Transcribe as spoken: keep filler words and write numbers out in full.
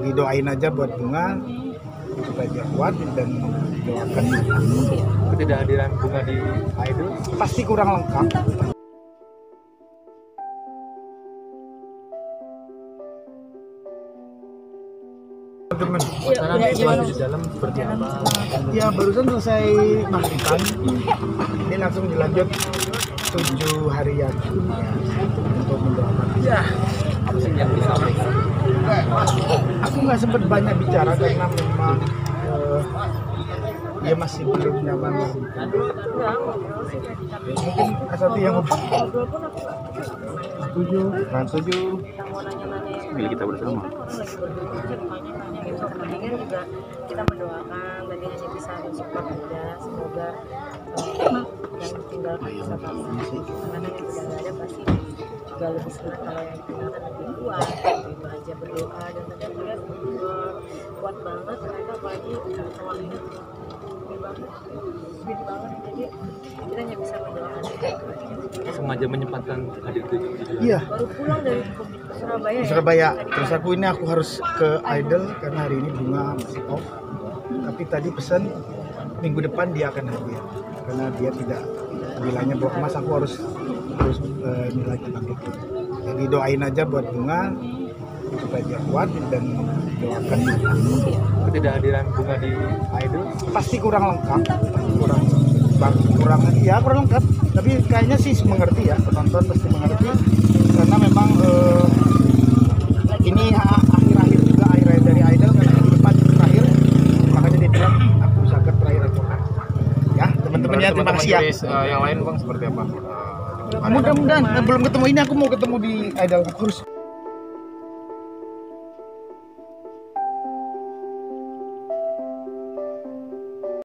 Jadi doain aja buat Bunga supaya kuat dan doakan. Ketidakhadiran Bunga di Idol pasti kurang lengkap. Teman, wacana di dalam seperti apa? Ya barusan selesai makan, ini langsung dilanjut tujuh harian untuk mendoakan. Ya, apa sih yang disampaikan? Aku nggak sempat banyak bicara karena memang uh, dia masih belum nyaman. Mungkin satu yang tujuh, kan tujuh. Bila kita bersama. Pengen juga kita mendoakan tadi ngasih pesan support aja, semoga yang tinggal bisa tahu karena yang tidak ada pasti juga lebih senang kalau yang tinggal kan lebih kuat, itu aja berdoa dan kadang juga kuat banget mereka pagi awalnya lebih banget, lebih banget jadi kita hanya bisa mendoakan. Sengaja menyempatkan hadir di Surabaya. Iya. Baru pulang dari Surabaya. Ya? Surabaya. Terus aku ini aku harus ke Idol karena hari ini Bunga masih off. Tapi tadi pesan minggu depan dia akan hadir karena dia tidak bilangnya bahwa Mas aku harus terus uh, ini lagi bangkit. Jadi doain aja buat Bunga supaya dia kuat dan doakan. Ketidakhadiran Bunga di Idol pasti kurang lengkap, kurang kurang ya kurang lengkap. Tapi kayaknya sih mengerti ya, penonton pasti mengerti karena memang eh, ini akhir-akhir juga akhir-akhir dari Idol karena di depan terakhir, makanya dia bilang aku usahakan terakhir aku ya teman-teman ya, terima kasih ya. Uh, yang lain bang seperti apa? Uh, Mudah-mudahan sebelum ketemu ini aku mau ketemu di Idol terus.